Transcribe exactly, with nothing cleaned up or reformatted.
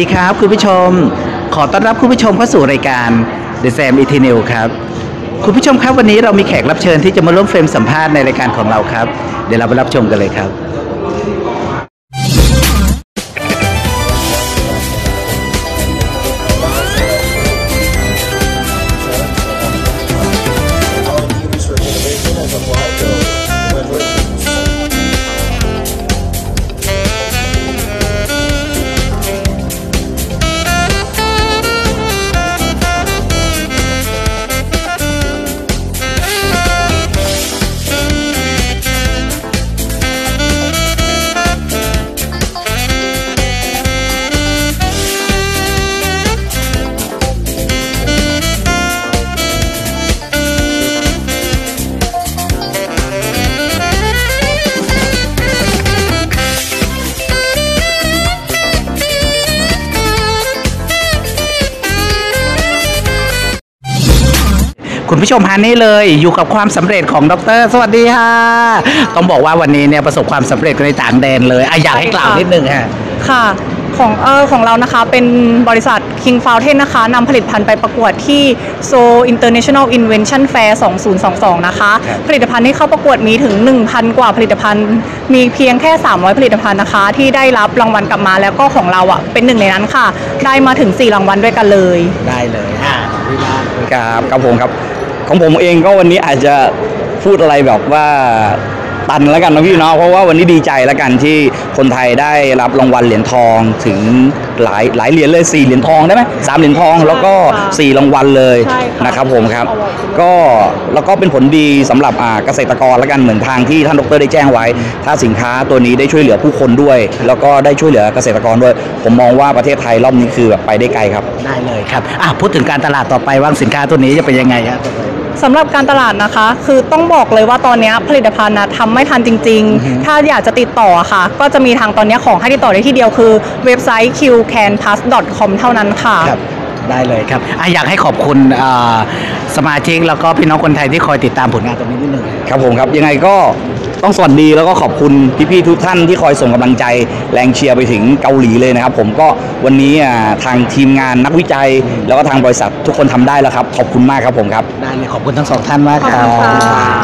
ดีครับคุณผู้ชมขอต้อนรับคุณผู้ชมเข้าสู่รายการ The Sam E T News ครับคุณผู้ชมครับวันนี้เรามีแขกรับเชิญที่จะมาร่วมเฟรมสัมภาษณ์ในรายการของเราครับเดี๋ยวเราไปรับชมกันเลยครับคุณผู้ชมฮันนี่เลยอยู่กับความสำเร็จของดรสวัสดีค่ะต้องบอกว่าวันนี้เนี่ยประสบความสำเร็จในต่างแดนเลยอยากให้กล่าวนิดนึงค่ะค่ะของเออของเรานะคะเป็นบริษัท King Fountain นะคะนำผลิตภัณฑ์ไปประกวดที่ Seoul International Invention Fair สองพันยี่สิบสองนะคะผลิตภัณฑ์ที่เข้าประกวดมีถึง หนึ่งพัน กว่าผลิตภัณฑ์มีเพียงแค่สามร้อยผลิตภัณฑ์นะคะที่ได้รับรางวัลกลับมาแล้วก็ของเราอ่ะเป็นหนึ่งในนั้นค่ะได้มาถึงสี่รางวัลด้วยกันเลยได้เลยค่ะครับครับผมครับของผมเองก็วันนี้อาจจะพูดอะไรแบบว่าตันแล้วกันนะพี่น้องเพราะว่าวันนี้ดีใจแล้วกันที่คนไทยได้รับรางวัลเหรียญทองถึงหลายหลายเหรียญเลยสี่เหรียญทองได้ไหมสามเหรียญทองแล้วก็สี่รางวัลเลยนะครับผมครับก็แล้วก็เป็นผลดีสำหรับเกษตรกรแล้วกันเหมือนทางที่ท่านดรได้แจ้งไว้ถ้าสินค้าตัวนี้ได้ช่วยเหลือผู้คนด้วยแล้วก็ได้ช่วยเหลือเกษตรกรด้วยผมมองว่าประเทศไทยรอบนี้คือแบบไปได้ไกลครับได้เลยครับอ่ะพูดถึงการตลาดต่อไปว่าสินค้าตัวนี้จะเป็นยังไงครับสำหรับการตลาดนะคะคือต้องบอกเลยว่าตอนนี้ผลิตภัณฑ์นะทำไม่ทันจริงๆถ้าอยากจะติดต่อค่ะก็จะมีทางตอนนี้ของให้ติดต่อได้ที่เดียวคือเว็บไซต์ คิว แคน พลัส ดอท คอม เท่านั้นค่ะได้เลยครับอยากให้ขอบคุณสมาชิกแล้วก็พี่น้องคนไทยที่คอยติดตามผลงานตรงนี้นิดนึงครับผมครับยังไงก็ต้องสวัสดีแล้วก็ขอบคุณพี่ๆทุกท่านที่คอยส่งกำลังใจแรงเชียร์ไปถึงเกาหลีเลยนะครับผมก็วันนี้ทางทีมงานนักวิจัยแล้วก็ทางบริษัททุกคนทำได้แล้วครับขอบคุณมากครับผมครับได้เลยขอบคุณทั้งสองท่านมากครับ